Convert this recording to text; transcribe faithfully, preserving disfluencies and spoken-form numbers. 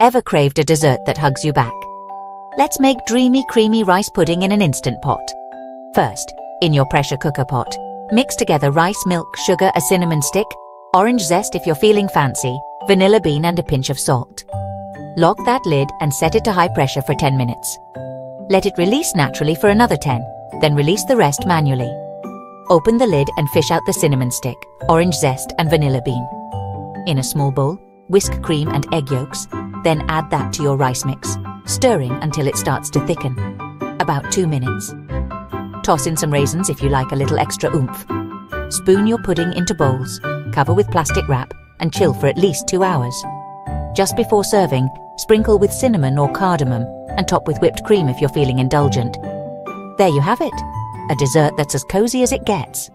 Ever craved a dessert that hugs you back? Let's make dreamy, creamy rice pudding in an Instant Pot. First, in your pressure cooker pot, mix together rice, milk, sugar, a cinnamon stick, orange zest if you're feeling fancy, vanilla bean and a pinch of salt. Lock that lid and set it to high pressure for ten minutes. Let it release naturally for another ten, then release the rest manually. Open the lid and fish out the cinnamon stick, orange zest and vanilla bean. In a small bowl, whisk cream and egg yolks, then add that to your rice mix, stirring until it starts to thicken. About two minutes. Toss in some raisins if you like a little extra oomph. Spoon your pudding into bowls, cover with plastic wrap, and chill for at least two hours. Just before serving, sprinkle with cinnamon or cardamom and top with whipped cream if you're feeling indulgent. There you have it, a dessert that's as cozy as it gets.